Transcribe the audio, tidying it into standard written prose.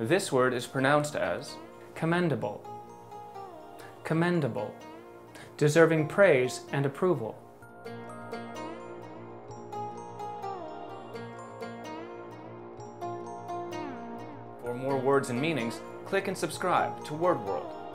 This word is pronounced as commendable, commendable, deserving praise and approval. For more words and meanings, click and subscribe to Word Wor(l)d.